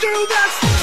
do this.